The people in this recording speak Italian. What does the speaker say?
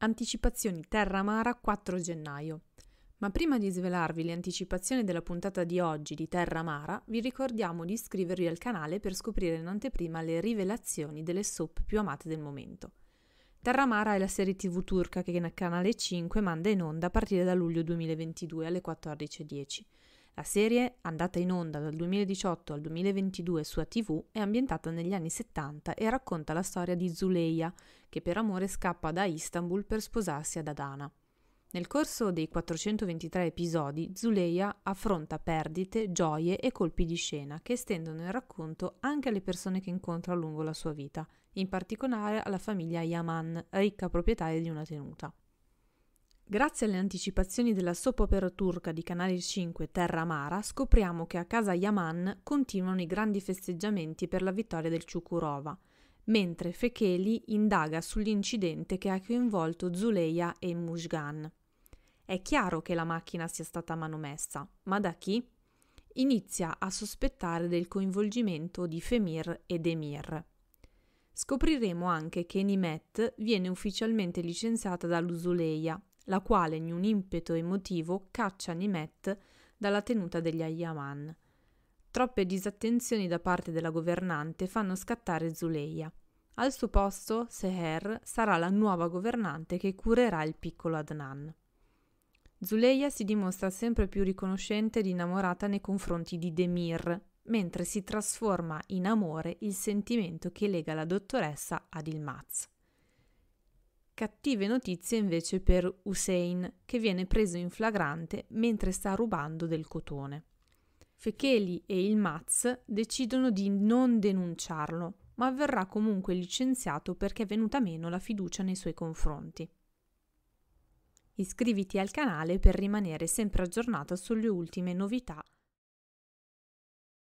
Anticipazioni Terra Amara 4 gennaio. Ma prima di svelarvi le anticipazioni della puntata di oggi di Terra Amara, vi ricordiamo di iscrivervi al canale per scoprire in anteprima le rivelazioni delle soap più amate del momento. Terra Amara è la serie TV turca che nel Canale 5 manda in onda a partire da luglio 2022 alle 14:10. La serie, andata in onda dal 2018 al 2022 su Atv, è ambientata negli anni 70 e racconta la storia di Züleyha, che per amore scappa da Istanbul per sposarsi ad Adana. Nel corso dei 423 episodi, Züleyha affronta perdite, gioie e colpi di scena che estendono il racconto anche alle persone che incontra lungo la sua vita, in particolare alla famiglia Yaman, ricca proprietaria di una tenuta. Grazie alle anticipazioni della soap opera turca di Canale 5 Terra Amara, scopriamo che a casa Yaman continuano i grandi festeggiamenti per la vittoria del Cukurova, mentre Fekeli indaga sull'incidente che ha coinvolto Züleyha e Mujgan. È chiaro che la macchina sia stata manomessa, ma da chi? Inizia a sospettare del coinvolgimento di Femir e Demir. Scopriremo anche che Nimet viene ufficialmente licenziata da Züleyha, la quale in un impeto emotivo caccia Nimet dalla tenuta degli Ayyaman. Troppe disattenzioni da parte della governante fanno scattare Züleyha. Al suo posto Seher sarà la nuova governante che curerà il piccolo Adnan. Züleyha si dimostra sempre più riconoscente ed innamorata nei confronti di Demir, mentre si trasforma in amore il sentimento che lega la dottoressa ad Yilmaz. Cattive notizie invece per Huseyn, che viene preso in flagrante mentre sta rubando del cotone. Fekeli e Yilmaz decidono di non denunciarlo, ma verrà comunque licenziato perché è venuta meno la fiducia nei suoi confronti. Iscriviti al canale per rimanere sempre aggiornato sulle ultime novità